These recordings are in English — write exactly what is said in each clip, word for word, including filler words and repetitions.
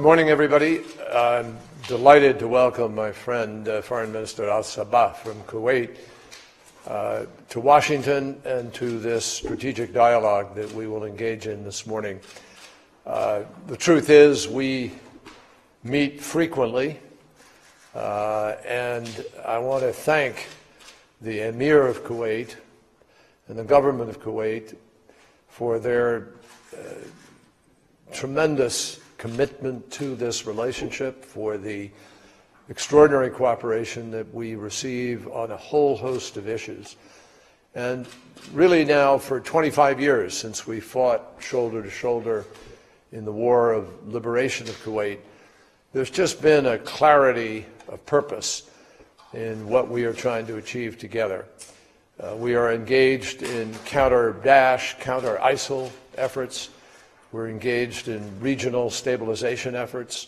Good morning, everybody. I'm delighted to welcome my friend, uh, Foreign Minister Al-Sabah from Kuwait, uh, to Washington and to this strategic dialogue that we will engage in this morning. Uh, the truth is we meet frequently, uh, and I want to thank the Emir of Kuwait and the government of Kuwait for their uh, tremendous commitment to this relationship, for the extraordinary cooperation that we receive on a whole host of issues. And really now for twenty-five years since we fought shoulder to shoulder in the war of liberation of Kuwait, there's just been a clarity of purpose in what we are trying to achieve together. Uh, we are engaged in counter Daesh, counter ISIL efforts. We're engaged in regional stabilization efforts.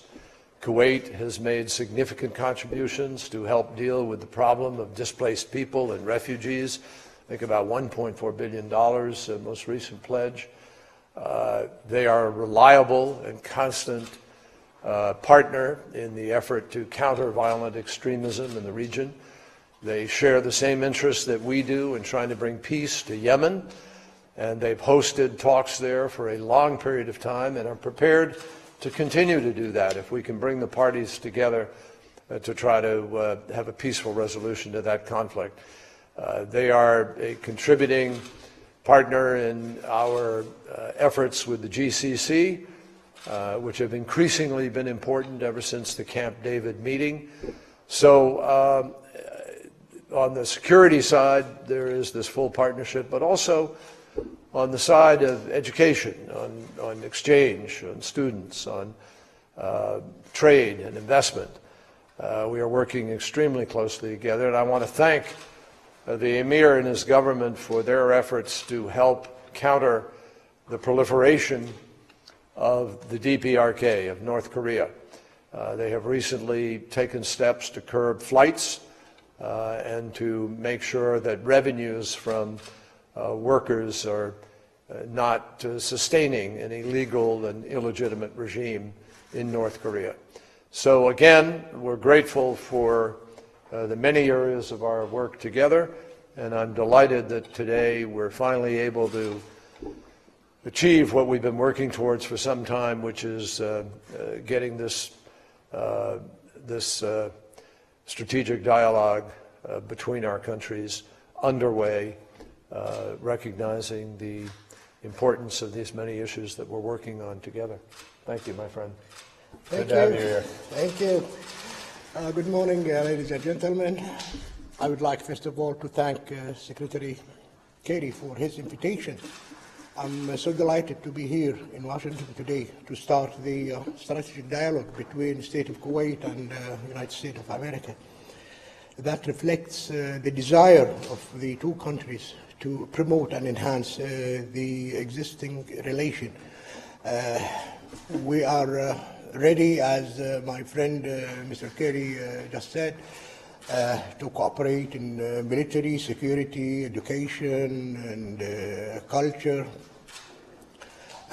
Kuwait has made significant contributions to help deal with the problem of displaced people and refugees. I think about one point four billion dollars, the most recent pledge. Uh, they are a reliable and constant uh, partner in the effort to counter violent extremism in the region. They share the same interests that we do in trying to bring peace to Yemen. And they've hosted talks there for a long period of time and are prepared to continue to do that if we can bring the parties together uh, to try to uh, have a peaceful resolution to that conflict. Uh, they are a contributing partner in our uh, efforts with the G C C, uh, which have increasingly been important ever since the Camp David meeting. So um, on the security side, there is this full partnership, but also on the side of education, on, on exchange, on students, on uh, trade and investment. Uh, we are working extremely closely together, and I want to thank uh, the Emir and his government for their efforts to help counter the proliferation of the D P R K of North Korea. Uh, they have recently taken steps to curb flights uh, and to make sure that revenues from Uh, workers are uh, not uh, sustaining an illegal and illegitimate regime in North Korea. So again, we're grateful for uh, the many areas of our work together, and I'm delighted that today we're finally able to achieve what we've been working towards for some time, which is uh, uh, getting this, uh, this uh, strategic dialogue uh, between our countries underway, Uh, recognizing the importance of these many issues that we're working on together. Thank you, my friend. Thank Good you. To have you here. Thank you. Uh, good morning, uh, ladies and gentlemen. I would like, first of all, to thank uh, Secretary Kerry for his invitation. I'm uh, so delighted to be here in Washington today to start the uh, strategic dialogue between the state of Kuwait and the uh, United States of America. That reflects uh, the desire of the two countries to promote and enhance uh, the existing relation. Uh, we are uh, ready, as uh, my friend uh, Mister Kerry uh, just said, uh, to cooperate in uh, military, security, education, and uh, culture.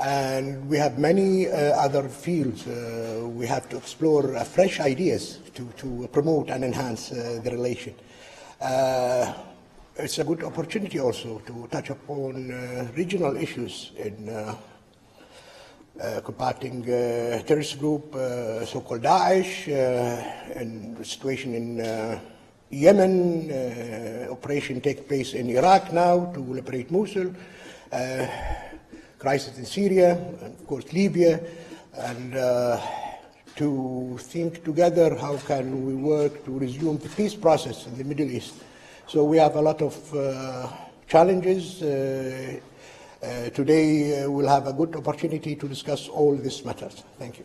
And we have many uh, other fields. Uh, we have to explore uh, fresh ideas to, to promote and enhance uh, the relation. Uh, It's a good opportunity also to touch upon uh, regional issues in uh, uh, combating uh, terrorist group, uh, so-called Daesh, uh, and the situation in uh, Yemen, uh, operation take place in Iraq now to liberate Mosul, uh, crisis in Syria, and of course Libya, and uh, to think together how can we work to resume the peace process in the Middle East. So we have a lot of uh, challenges. Uh, uh, today uh, we'll have a good opportunity to discuss all these matters. Thank you.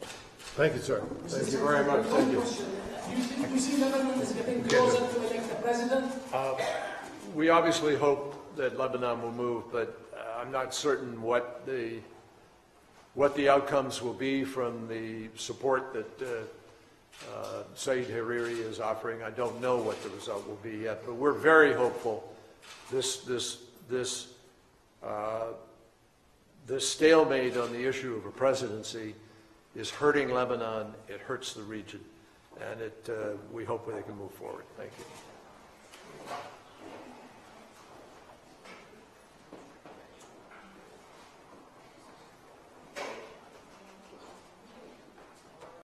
Thank you, sir. Thank you very much. Thank you. Do you think we see Lebanon is getting closer to elect the president? Uh, we obviously hope that Lebanon will move, but uh, I'm not certain what the, what the outcomes will be from the support that uh, Uh, Sayyid Hariri is offering. I don't know what the result will be yet, but we're very hopeful this, this, this, uh, this stalemate on the issue of a presidency is hurting Lebanon, it hurts the region, and it, uh, we hope they can move forward. Thank you.